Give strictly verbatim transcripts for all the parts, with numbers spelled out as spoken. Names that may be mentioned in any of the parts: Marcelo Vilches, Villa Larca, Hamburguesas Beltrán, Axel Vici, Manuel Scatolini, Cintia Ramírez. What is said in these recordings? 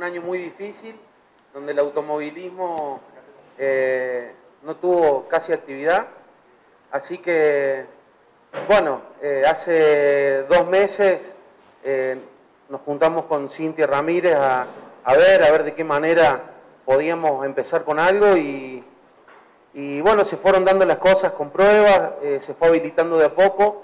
un año muy difícil, donde el automovilismo eh, no tuvo casi actividad. Así que, bueno, eh, hace dos meses eh, nos juntamos con Cintia Ramírez a, a ver, a ver de qué manera podíamos empezar con algo y, y bueno, se fueron dando las cosas con pruebas, eh, se fue habilitando de a poco.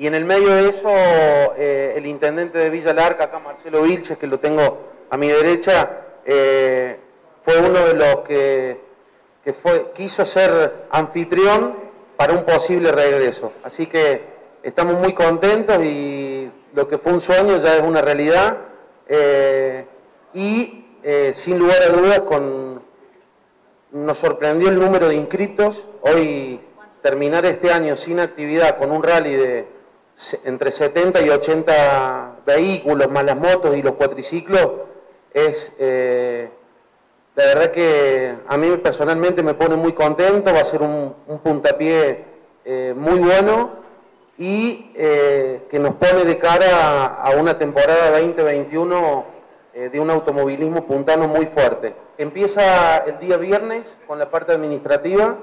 Y en el medio de eso, eh, el intendente de Villa Larca, acá Marcelo Vilches, que lo tengo a mi derecha, eh, fue uno de los que, que fue, quiso ser anfitrión para un posible regreso. Así que estamos muy contentos y lo que fue un sueño ya es una realidad. Eh, y eh, sin lugar a dudas, con, nos sorprendió el número de inscritos. Hoy terminar este año sin actividad con un rally de entre setenta y ochenta vehículos, más las motos y los cuatriciclos, es eh, la verdad que a mí personalmente me pone muy contento, va a ser un, un puntapié eh, muy bueno y eh, que nos pone de cara a, a una temporada veinte veintiuno eh, de un automovilismo puntano muy fuerte. Empieza el día viernes con la parte administrativa,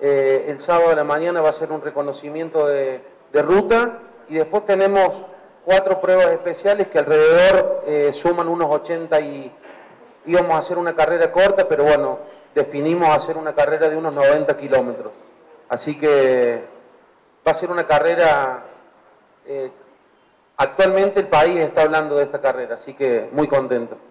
eh, el sábado a la mañana va a ser un reconocimiento de de ruta y después tenemos cuatro pruebas especiales que alrededor eh, suman unos ochenta y íbamos a hacer una carrera corta, pero bueno, definimos hacer una carrera de unos noventa kilómetros. Así que va a ser una carrera, eh, actualmente el país está hablando de esta carrera, así que muy contento.